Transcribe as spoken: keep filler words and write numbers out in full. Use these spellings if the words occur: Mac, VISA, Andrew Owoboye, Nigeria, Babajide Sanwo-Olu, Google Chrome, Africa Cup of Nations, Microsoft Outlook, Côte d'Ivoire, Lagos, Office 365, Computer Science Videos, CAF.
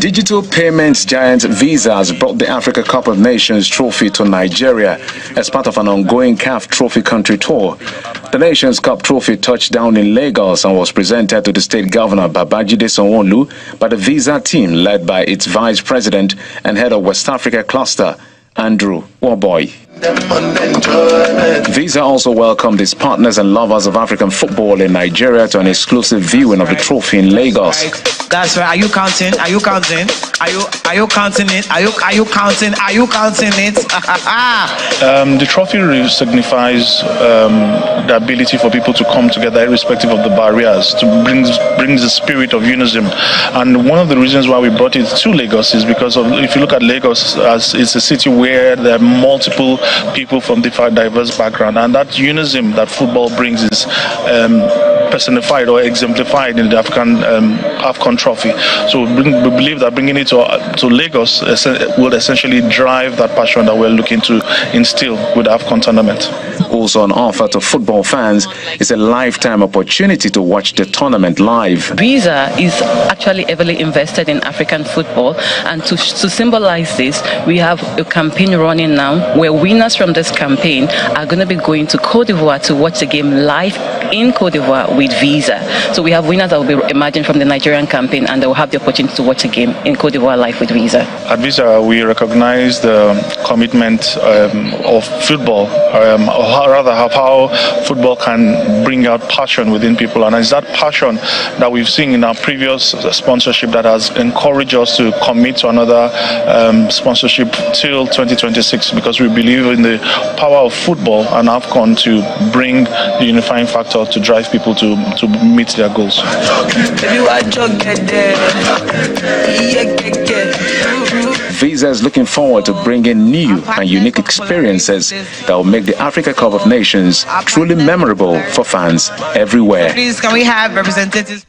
Digital payments giant Visa has brought the Africa Cup of Nations trophy to Nigeria as part of an ongoing C A F trophy country tour. The Nations Cup trophy touched down in Lagos and was presented to the state governor Babajide Sanwo-Olu by the Visa team led by its vice president and head of West Africa cluster, Andrew Owoboye. Visa also welcomed its partners and lovers of African football in Nigeria to an exclusive viewing of the trophy in Lagos. That's right. Are you counting? Are you counting? Are you are you counting it? Are you are you counting? Are you counting it? um, the trophy really signifies um, the ability for people to come together, irrespective of the barriers, to bring brings the spirit of unison. And one of the reasons why we brought it to Lagos is because of, if you look at Lagos, as it's a city where there are multiple people from different diverse backgrounds, and that unionism that football brings is um, personified or exemplified in the African um, AFCON trophy. So we, bring, we believe that bringing it to, uh, to Lagos uh, will essentially drive that passion that we're looking to instill with the AFCON tournament. Also on offer to football fans is a lifetime opportunity to watch the tournament live. Visa is actually heavily invested in African football, and to, to symbolize this, we have a campaign running now where winners from this campaign are going to be going to Côte d'Ivoire to watch the game live in Côte d'Ivoire with Visa. So we have winners that will be emerging from the Nigerian campaign, and they will have the opportunity to watch a game in Côte d'Ivoire live with Visa. At Visa, we recognize the commitment um, of football, um, or rather of how football can bring out passion within people, and it's that passion that we've seen in our previous sponsorship that has encouraged us to commit to another um, sponsorship till twenty twenty-six, because we believe in the power of football and AFCON to bring the unifying factor to drive people to to meet their goals. Visa is looking forward to bringing new and unique experiences that will make the Africa Cup of Nations truly memorable for fans everywhere. Please, can we have representatives?